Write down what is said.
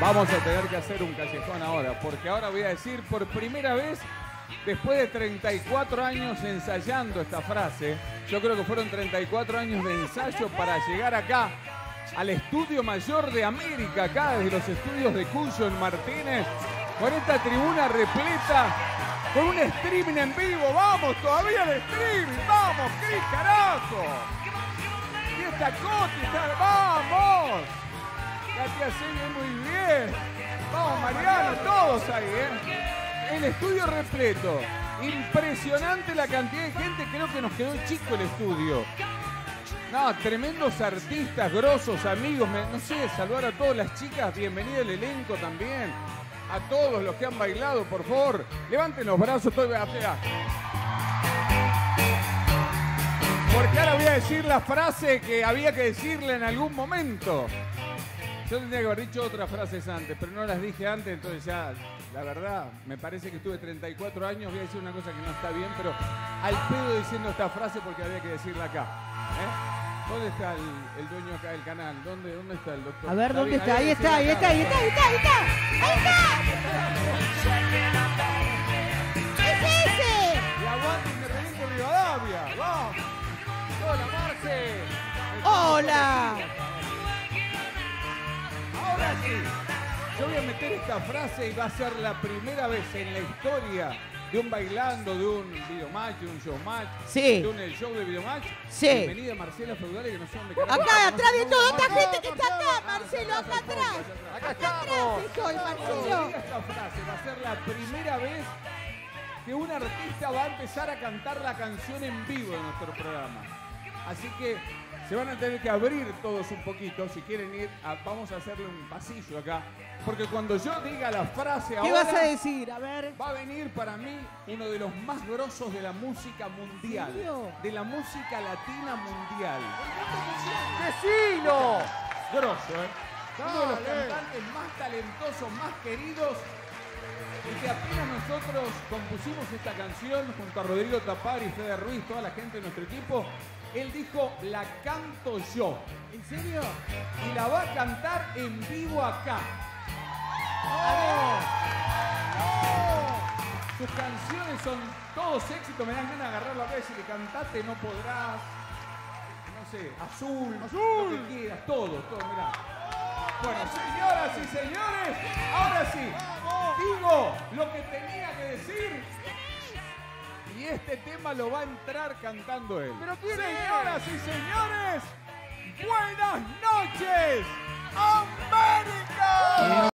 Vamos a tener que hacer un callejón ahora, porque ahora voy a decir por primera vez, después de 34 años ensayando esta frase, yo creo que fueron 34 años de ensayo para llegar acá, al Estudio Mayor de América, acá desde los estudios de Cuyo en Martínez, con esta tribuna repleta, con un streaming en vivo. ¡Vamos todavía al streaming! ¡Vamos, qué carajo! ¡Y esta cotita! ¡Vamos! La tía Celia muy bien. ¡Vamos, Mariano! Todos ahí, ¿eh? El estudio repleto. Impresionante la cantidad de gente. Creo que nos quedó chico el estudio. No, tremendos artistas, grosos, amigos. No sé, saludar a todas las chicas. Bienvenido el elenco también. A todos los que han bailado, por favor. Levanten los brazos. Porque ahora voy a decir la frase que había que decirle en algún momento. Yo tendría que haber dicho otras frases antes, pero no las dije antes, entonces ya, la verdad, me parece que estuve 34 años, voy a decir una cosa que no está bien, pero al pedo diciendo esta frase porque había que decirla acá. ¿Eh? ¿Dónde está el dueño acá del canal? ¿Dónde está el doctor? A ver, ¿dónde está? Ahí está, ahí está, ahí está, ahí está, ahí está, ahí está. ¡Es ese! ¡Y aguante Independiente Rivadavia! ¡Vamos! ¡Hola, Marce! ¡Hola! Ahora sí, yo voy a meter esta frase y va a ser la primera vez en la historia de un bailando, de un videomatch, de un showmatch, sí, de un show de videomatch. Sí. Bienvenida Marcela Feudales, que no sé dónde quedamos. Acá, atrás de toda esta gente que está acá, Marcelo, acá atrás. Acá atrás estoy, Marcelo. Esta frase va a ser la primera vez que un artista va a empezar a cantar la canción en vivo de nuestro programa. Así que se van a tener que abrir todos un poquito. Si quieren ir, vamos a hacerle un pasillo acá. Porque cuando yo diga la frase ahora... ¿Qué vas a decir? A ver. Va a venir para mí uno de los más grosos de la música mundial. De la música latina mundial. ¡Decilo! Grosso, ¿eh? Uno de los cantantes más talentosos, más queridos. Y que apenas nosotros compusimos esta canción junto a Rodrigo Tapari, Fede Ruiz, toda la gente de nuestro equipo, él dijo, la canto yo. ¿En serio? Y la va a cantar en vivo acá. ¡Oh! ¡Oh! Sus canciones son todos éxitos. Me dan ganas de agarrar la vez y que cantaste no podrás. No sé, azul, azul, lo que quieras, todo, todo, mirá. Bueno, señoras y señores, ahora sí, digo lo que tenía que decir. Y este tema lo va a entrar cantando él. Pero ¿quién es? Señoras y señores, buenas noches, América.